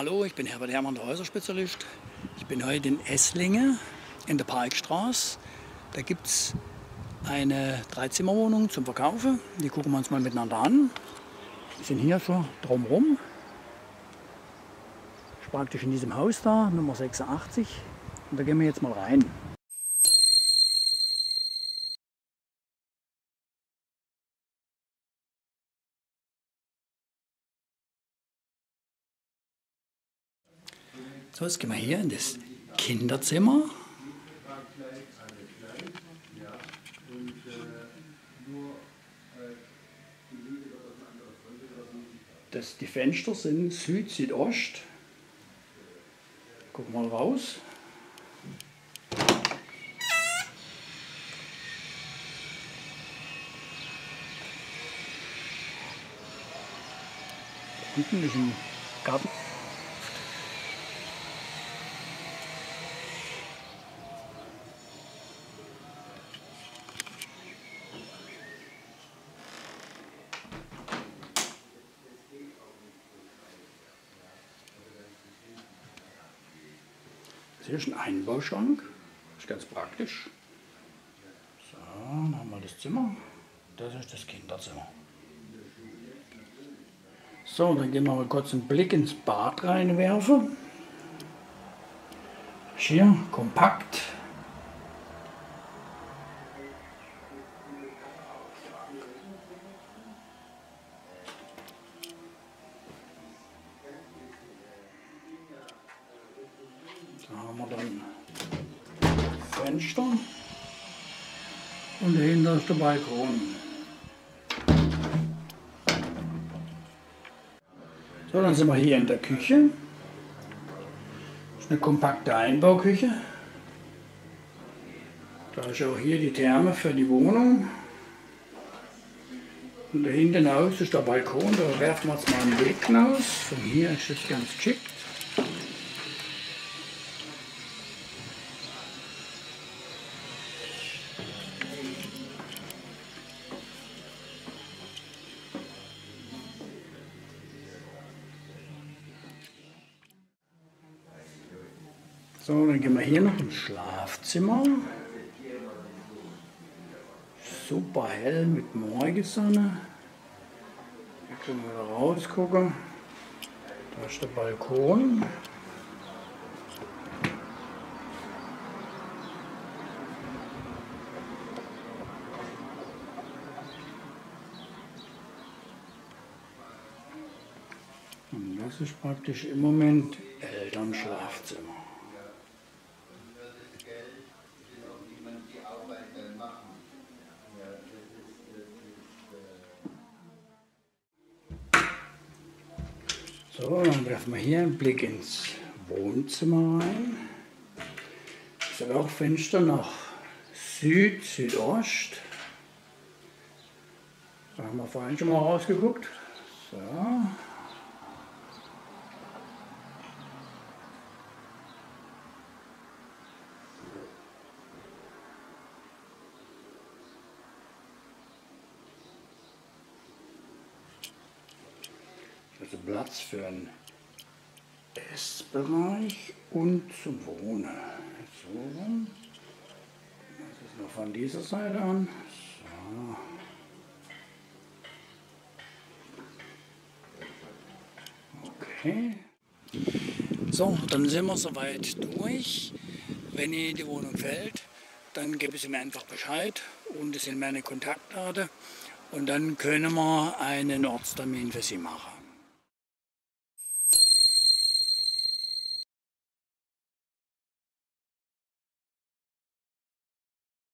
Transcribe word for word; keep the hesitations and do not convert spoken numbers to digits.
Hallo, ich bin Herbert Herrmann, der Häuserspezialist. Ich bin heute in Esslingen in der Parkstraße. Da gibt es eine Dreizimmerwohnung zum Verkaufen. Die gucken wir uns mal miteinander an. Wir sind hier so drumherum. Praktisch in diesem Haus da, Nummer sechsundachtzig. Und da gehen wir jetzt mal rein. So, jetzt gehen wir hier in das Kinderzimmer. Das, die Fenster sind Süd-Südost. Gucken wir mal raus. Unten ist ein Garten. Hier ist ein Einbauschrank, das ist ganz praktisch. So, dann haben wir das Zimmer. Das ist das Kinderzimmer. So, dann gehen wir mal kurz einen Blick ins Bad reinwerfen. Hier, kompakt. Da haben wir dann Fenster und dahinter ist der Balkon. So, dann sind wir hier in der Küche. Das ist eine kompakte Einbauküche. Da ist auch hier die Therme für die Wohnung. Und da hinten raus ist der Balkon, da werfen wir jetzt mal einen Blick hinaus. Von hier ist es ganz schick. So, dann gehen wir hier noch ins Schlafzimmer. Super hell mit Morgensonne. Hier können wir wieder rausgucken. Da ist der Balkon. Und das ist praktisch im Moment Elternschlafzimmer. So, dann werfen wir hier einen Blick ins Wohnzimmer rein. Es hat auch Fenster nach Süd, Südost. Da haben wir vorhin schon mal rausgeguckt. So. Also Platz für einen Essbereich und zum Wohnen. So rum. Das ist noch von dieser Seite an. So. Okay. So, dann sind wir soweit durch. Wenn Ihnen die Wohnung gefällt, dann geben Sie mir einfach Bescheid. Unten sind meine Kontaktdaten. Und dann können wir einen Ortstermin für Sie machen.